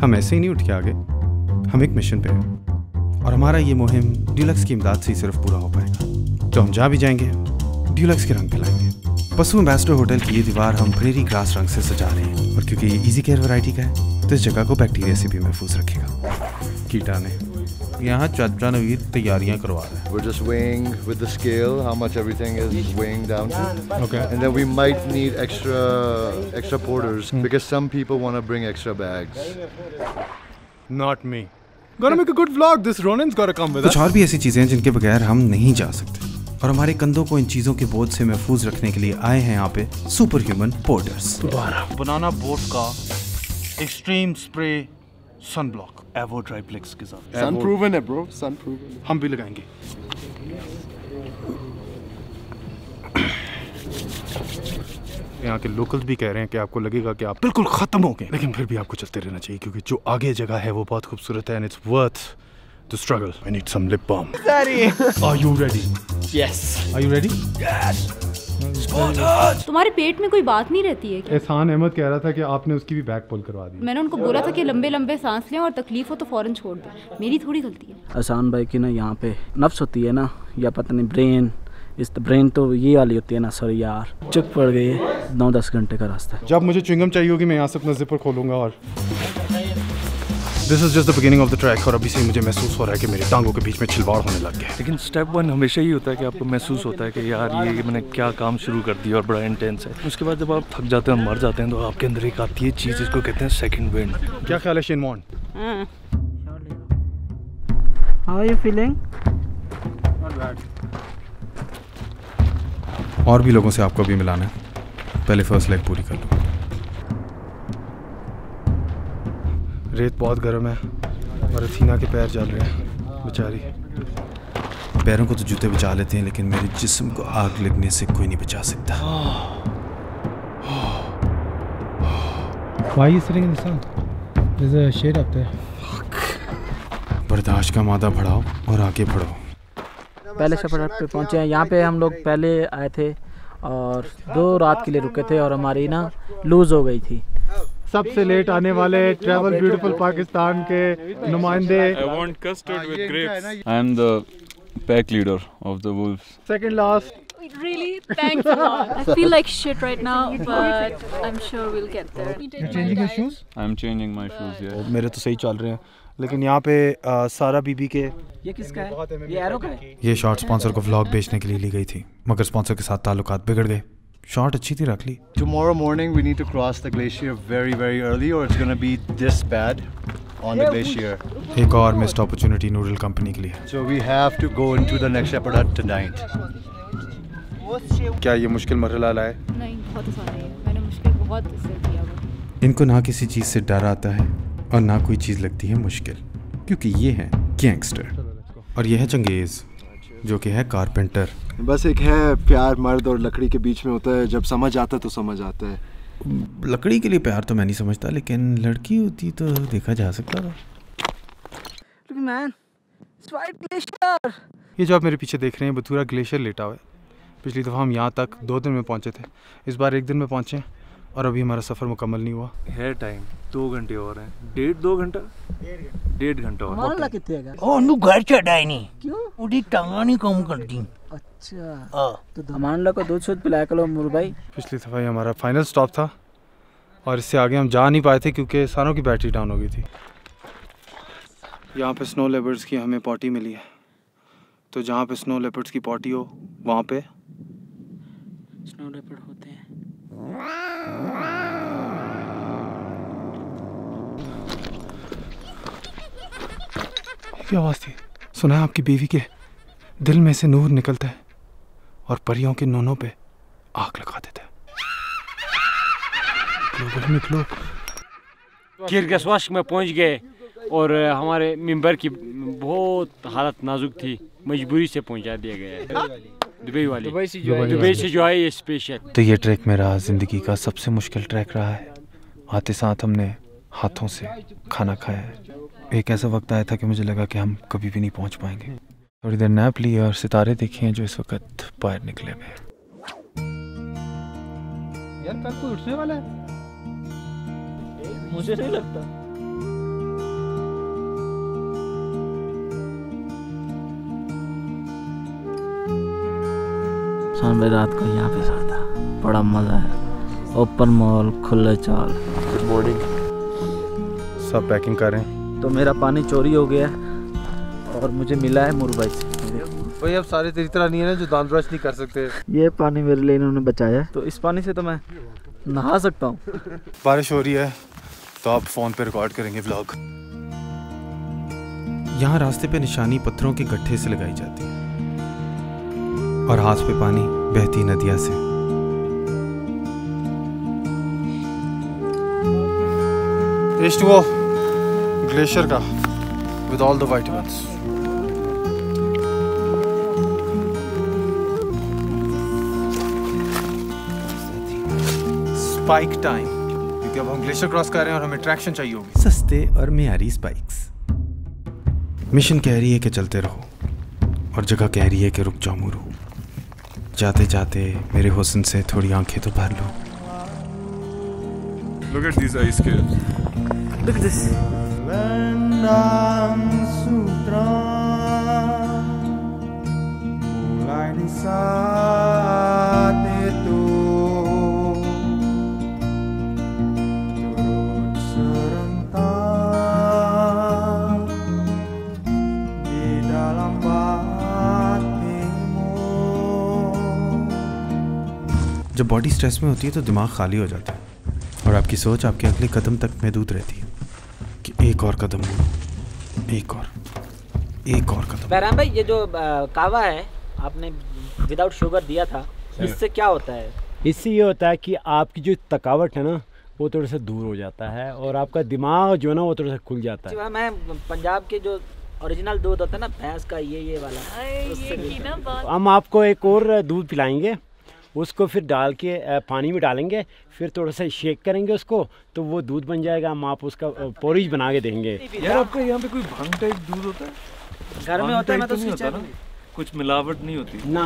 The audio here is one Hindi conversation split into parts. हम ऐसे ही नहीं उठ के आगे, हम एक मिशन पे हैं और हमारा ये मुहिम डिलक्स की इमदाद से ही सिर्फ पूरा हो पाएगा। तो हम जा भी जाएंगे, डिलक्स के रंग पिलाएंगे। पसु एम्बेसडर होटल की ये दीवार हम प्रेरी ग्रास रंग से सजा रहे हैं और क्योंकि ये ईजी केयर वैरायटी का है तो इस जगह को बैक्टीरिया से भी महफूज रखेगा। कीटाने यहाँ चाचानवीर तैयारियां करवा रहे हैं। We're just weighing with the scale how much everything is weighing down to. Okay. And then we might need extra porters because some people want to bring extra bags. Not me. Gonna make a good vlog. This Ronan's gotta come with us. कुछ और भी ऐसी चीजें हैं जिनके बगैर हम नहीं जा सकते और हमारे कंधों को इन चीजों के बोझ से महफूज रखने के लिए आए हैं यहाँ पे सुपर ह्यूमन पोर्टर्स। दोबारा बनाना बोट का एक्सट्रीम स्प्रे सनब्लॉक Ever-Dry-Blick's के साथ। सन प्रूवन है ब्रो, सन प्रूवन। हम भी लगाएंगे। यहाँ के लोकल्स भी कह रहे हैं कि आपको लगेगा कि आप बिल्कुल खत्म हो गए, लेकिन फिर भी आपको चलते रहना चाहिए क्योंकि जो आगे जगह है वो बहुत खूबसूरत है and it's worth the struggle. I need some lip balm. Are you ready? Yes. Are you ready? Yes. तुम्हारे पेट में कोई बात नहीं रहती है? एहसान अहमद कह रहा था कि आपने उसकी भी बैक पुल करवा दी। मैंने उनको बोला था कि लंबे लंबे सांस लें और तकलीफ हो तो फौरन छोड़ दें। मेरी थोड़ी गलती है। एहसान भाई की ना यहाँ पे नफ्स होती है ना, या पता नहीं ब्रेन, इस ब्रेन तो ये वाली होती है ना, सॉरी यार चुप पड़ गई है। 9-10 घंटे का रास्ता। जब मुझे च्युइंगम चाहिए होगी मैं यहाँ से अपना जिपर खोलूंगा और this is just the beginning of the track और अभी से मुझे महसूस हो रहा है कि मेरे टांगों के बीच में छिलवाड़ होने लग गया। लेकिन स्टेप वन हमेशा ही होता है कि आपको महसूस होता है कि यार ये मैंने क्या काम शुरू कर दिया और बड़ा इंटेंस है। उसके बाद जब आप थक जाते हैं, मर जाते हैं, तो आपके अंदर एक आती है चीज़ जिसको कहते हैं सेकंड विंड। क्या ख्याल है शिनमॉन? How are you feeling? Not bad. और भी लोगों से आपको भी मिलाना है, पहले फर्स्ट लेग पूरी कर लो। रेत बहुत गर्म है और अथीना के पैर जल रहे हैं, बेचारी। पैरों को तो जूते बचा लेते हैं लेकिन मेरे जिस्म को आग लगने से कोई नहीं बचा सकता। Why you sitting in the sun? There's a shade up there. बर्दाश्त का मादा बढ़ाओ और आगे बढ़ो। पहले सफर पे पहुंचे हैं। यहाँ पे हम लोग पहले आए थे और 2 रात के लिए रुके थे और हमारी ना लूज हो गई थी। सबसे लेट आने वाले ट्रैवल ब्यूटीफुल पाकिस्तान के नुमाइंदे। I want custard with grapes. I am the pack leader of the wolves. Second last. Really? Thanks a lot. I feel like shit right now, but I'm sure we'll get there. You're changing your shoes? I'm changing my shoes. Yeah. मेरे तो सही चल रहे हैं लेकिन यहाँ पे सारा बीबी के। ये किसका है? ये एरो का है। ये शॉर्ट स्पॉन्सर को व्लॉग बेचने के लिए ली गई थी मगर स्पॉन्सर के साथ ताल्लुकात बिगड़ गए। शॉर्ट अच्छी थी, रख ली। Tomorrow morning we need to cross the glacier very very early or it's going to be this bad on the glacier. एक और मिस्ड अपॉर्चुनिटी नूडल कंपनी के लिए। So we have to go into the next chapter tonight. क्या ये मुश्किल मरहला लाए? नहीं, बहुत आसान है। मैंने मुश्किल बहुत इससे किया हुआ। इनको ना किसी चीज से डर आता है और ना कोई चीज लगती है मुश्किल क्योंकि ये है गैंगस्टर और ये है चंगेज जो कि है कारपेंटर। बस एक है प्यार मर्द और लकड़ी के बीच में होता है, जब समझ आता है तो समझ आता है। लकड़ी के लिए प्यार तो मैं नहीं समझता लेकिन लड़की होती तो देखा जा सकता था। Look man, it's white glacier. ये जो आप मेरे पीछे देख रहे हैं बतूरा ग्लेशियर लेटा हुआ है। पिछली दफ़ा हम यहाँ तक 2 दिन में पहुँचे थे, इस बार 1 दिन में पहुँचे और अभी हमारा सफ़र मुकम्मल नहीं हुआ है। टाइम 2 घंटे और हैं, 1.5-2 घंटा 1.5 घंटा और कितने घर चढ़ाई नहीं क्यों टांगा नहीं कम करती। अच्छा तो धमानला को दूध सूध पिलाया करो मुर भाई। पिछली दफ़ा ये हमारा फाइनल स्टॉप था और इससे आगे हम जा नहीं पाए थे क्योंकि सारों की बैटरी डाउन हो गई थी। यहाँ पे स्नो लेपर्ड्स की हमें पॉटी मिली है तो जहाँ पे स्नो लेपर्ड्स की पॉटी हो वहाँ पे स्नो लेपर्ड होते हैं। क्या आवाज़ थी? सुना है आपकी बीवी के दिल में से नूर निकलता है और परियों के नोनों पे आग लगा देता है। ग्लोबल निकलो। किर्गिस्तान में पहुंच गए और हमारे मेंबर की बहुत हालत नाजुक थी, मजबूरी से पहुंचा दिया गया है। दुबई से जो है ये स्पेशल। तो ये ट्रैक मेरा ज़िंदगी का सबसे मुश्किल ट्रैक रहा है। आते साथ हमने हाथों से खाना खाया है। एक ऐसा वक्त आया था कि मुझे लगा कि हम कभी भी नहीं पहुँच पाएंगे। थोड़ी देर नैप ली और सितारे देखे हैं जो इस वक्त बाहर निकले हुए हैं। यार कल कोई उठने वाला है? मुझे नहीं लगता। हाँ मैं रात को यहाँ पे सोता, बड़ा मज़ा है। ओपन मॉल, खुले चाल। गुड मॉर्निंग, सब पैकिंग कर रहे हैं। तो मेरा पानी चोरी हो गया और मुझे मिला है मोरू भाई से। भाई अब सारे तेरी तरह नहीं है ना जो दान ब्रश नहीं कर सकते। ये पानी मेरे लिए इन्होंने बचाया है, तो इस पानी से तो मैं नहा सकता हूँ। बारिश हो रही है तो आप फ़ोन पे रिकॉर्ड करेंगे व्लॉग। यहाँ रास्ते पे निशानी पत्थरों के गट्ठे से लगाई जाती है और हाथ पे पानी बहती नदिया से। H2O ग्लेशियर का with all the vitamins. Spike time, क्योंकि अब हम ग्लेशियर क्रॉस कर रहे हैं और हमें ट्रैक्शन चाहिए होगी। सस्ते और मियारी स्पाइक्स। मिशन कह रही है कि चलते रहो और जगह कह रही है कि रुक जाओ मोरू। जाते जाते मेरे हुस्न से थोड़ी आंखें तो भर लो। Look at these ice caves. Look at this. जब बॉडी स्ट्रेस में होती है तो दिमाग खाली हो जाता है और आपकी सोच आपके अगले कदम तक महदूद रहती है कि एक और कदम, एक और कदम। बहराम भाई, ये जो कावा है आपने विदाउट शुगर दिया था, इससे क्या होता है? इससे ये होता है कि आपकी जो थकावट है ना वो थोड़ा सा दूर हो जाता है और आपका दिमाग जो है ना वो थोड़ा सा खुल जाता है। मैं पंजाब के जो ओरिजिनल दूध होता है ना भैंस का, ये वाला, हम आपको एक और दूध पिलाएंगे, उसको फिर डाल के पानी में डालेंगे, फिर थोड़ा सा शेक करेंगे उसको, तो वो दूध बन जाएगा। हम आप उसका पोरिज बना के देंगे। यार आपका यहाँ पे कोई भांग टाइप दूध होता है? घर में होता है ना, तो नहीं होता ना, कुछ मिलावट नहीं होती ना।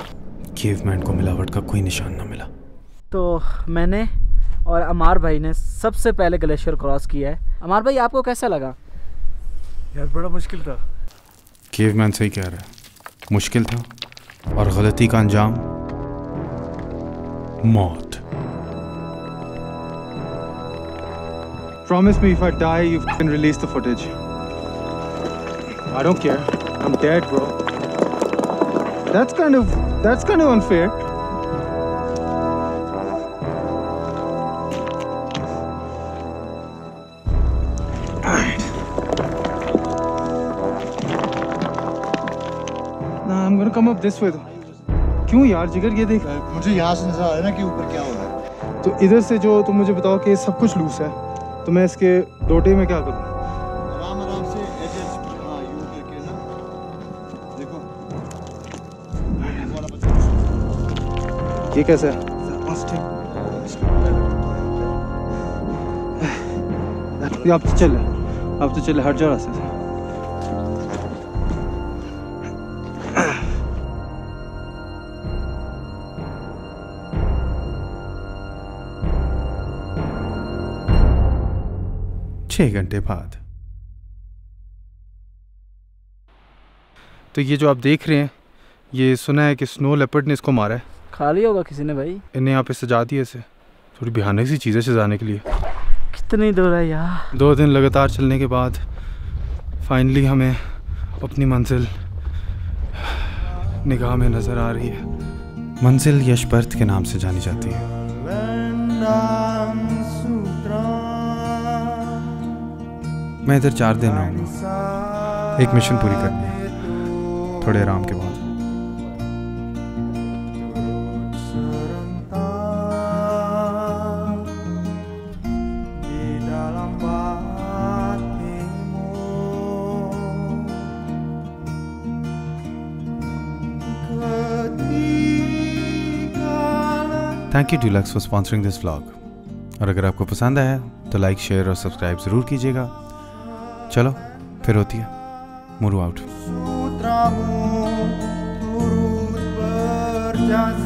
केवमैन को मिलावट का कोई निशान ना मिला। तो मैंने और अमार भाई ने सबसे पहले ग्लेशियर क्रॉस किया है। अमार भाई, आपको कैसा लगा? यार बड़ा मुश्किल था। केवमैन सही कह रहा है, मुश्किल था और गलती का अंजाम मौत। Promise me if I die, you can release the footage. I don't care. I'm dead, bro. That's kind of unfair. Nah, I'm gonna come up this way. क्यों यार जिगर, ये देख, मुझे यहाँ से नजर आ रहा है ना कि ऊपर क्या हो रहा है। तो इधर से जो तुम मुझे बताओ कि सब कुछ लूस है, तो मैं इसके डोटे में क्या करूँ? आराम आराम से यू करके ना देखो ये कैसा है। आप तो चले हट जाओ रास्ते से। घंटे बाद तो ये जो आप देख रहे हैं, ये सुना है कि स्नो लेपर्ड ने इसको मारा है। खा लिया होगा किसी ने भाई, इन्हें यहाँ पे सजा दिया। इसे थोड़ी भयानक सी चीजें सजाने के लिए। कितनी दूर है यार। 2 दिन लगातार चलने के बाद फाइनली हमें अपनी मंजिल निगाह में नजर आ रही है। मंजिल यशबर्थ के नाम से जानी जाती है। मैं इधर 4 दिन रहूँगा, एक मिशन पूरी करनी है थोड़े आराम के बाद। Thank you Deluxe for sponsoring this vlog. और अगर आपको पसंद आया तो लाइक, शेयर और सब्सक्राइब ज़रूर कीजिएगा। चलो फिर होती है मोरू आउट।